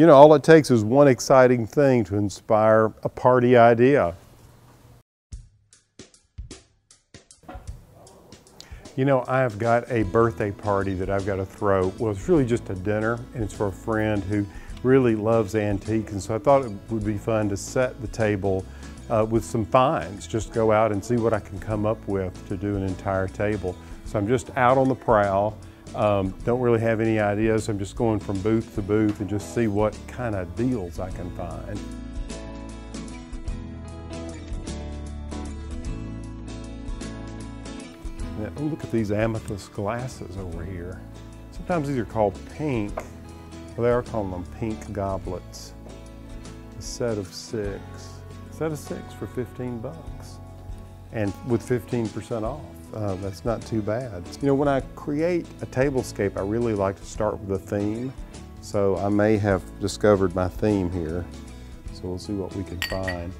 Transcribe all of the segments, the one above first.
You know, all it takes is one exciting thing to inspire a party idea. You know, I've got a birthday party that I've got to throw. Well, it's really just a dinner, and it's for a friend who really loves antiques, and so I thought it would be fun to set the table with some finds, just go out and see what I can come up with to do an entire table. So I'm just out on the prowl, don't really have any ideas, I'm just going from booth to booth and just see what kind of deals I can find. Now, oh, look at these amethyst glasses over here. Sometimes these are called pink. Well, they are calling them pink goblets. A set of six. A set of six for 15 bucks. And with 15% off. That's not too bad. You know, when I create a tablescape, I really like to start with a theme. So I may have discovered my theme here. So we'll see what we can find.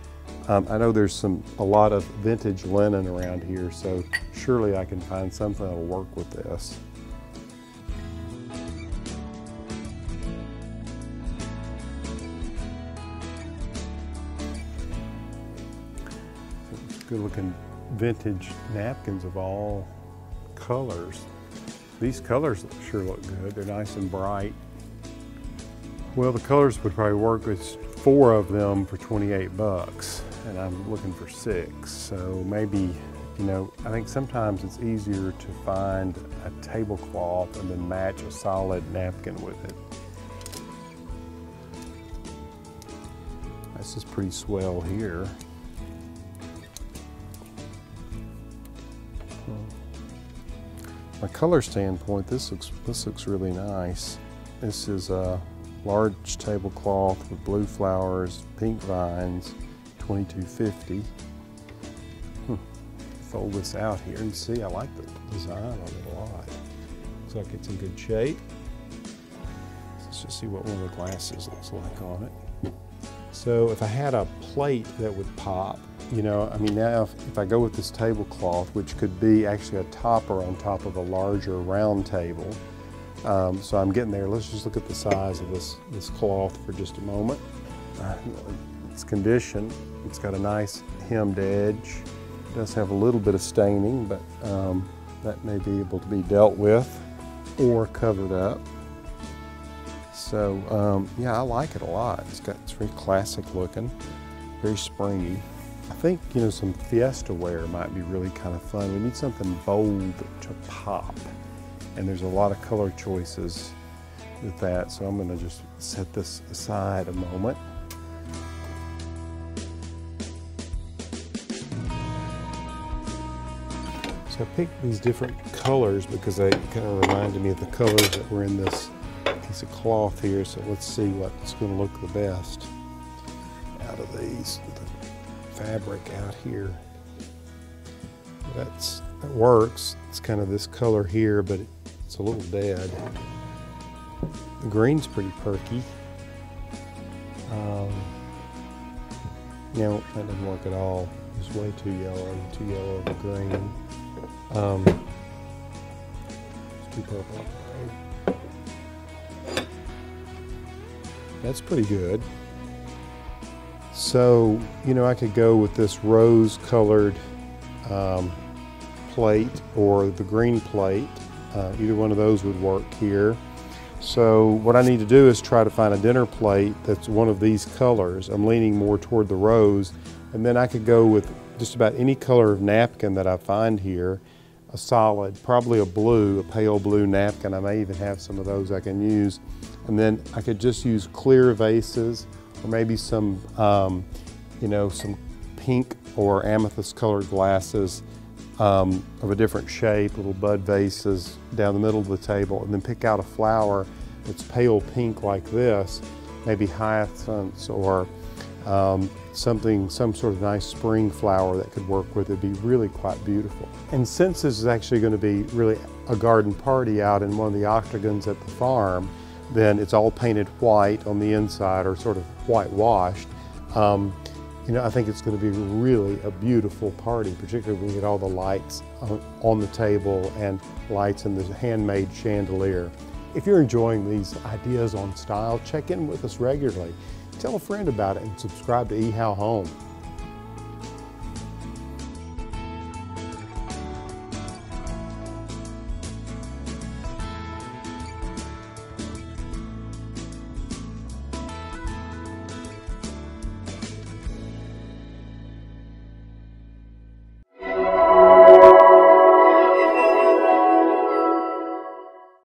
I know there's a lot of vintage linen around here, so surely I can find something that'll work with this. Good-looking vintage napkins of all colors. These colors sure look good. They're nice and bright. Well, the colors would probably work with 4 of them for 28 bucks, and I'm looking for 6. So maybe, you know, I think sometimes it's easier to find a tablecloth and then match a solid napkin with it. This is pretty swell here. From a color standpoint, this looks really nice. This is a large tablecloth with blue flowers, pink vines, $22.50. Fold this out here and see, I like the design on it a lot. Looks like it's in good shape. Let's just see what one of the glasses looks like on it. So if I had a plate that would pop, you know, I mean, now if I go with this tablecloth, which could be actually a topper on top of a larger round table, so I'm getting there. Let's just look at the size of this cloth for just a moment. Its condition, it's got a nice hemmed edge. It does have a little bit of staining, but that may be able to be dealt with or covered up. So yeah, I like it a lot. It's very classic looking, very springy. I think, you know, some fiesta ware might be really kind of fun. We need something bold to pop. And there's a lot of color choices with that, so I'm going to just set this aside a moment. So I picked these different colors because they kind of reminded me of the colors that were in this piece of cloth here, so let's see what's going to look the best out of these, the fabric out here. That works. It's kind of this color here, but it's a little dead. The green's pretty perky. No, that doesn't work at all. It's way too yellow over green. It's too purple. That's pretty good. So, you know, I could go with this rose-colored plate or the green plate. Either one of those would work here. So what I need to do is try to find a dinner plate that's one of these colors. I'm leaning more toward the rose, and then I could go with just about any color of napkin that I find here. A solid, probably a blue, a pale blue napkin. I may even have some of those I can use. And then I could just use clear vases or maybe some, you know, some pink or amethyst colored glasses of a different shape, little bud vases down the middle of the table, and then pick out a flower that's pale pink like this, maybe hyacinths or something, some sort of nice spring flower that could work with it. It'd be really quite beautiful. And since this is actually going to be really a garden party out in one of the octagons at the farm, then it's all painted white on the inside or sort of whitewashed. You know, I think it's going to be really a beautiful party, particularly when we get all the lights on the table and lights in the handmade chandelier. If you're enjoying these ideas on style, check in with us regularly. Tell a friend about it and subscribe to eHow Home.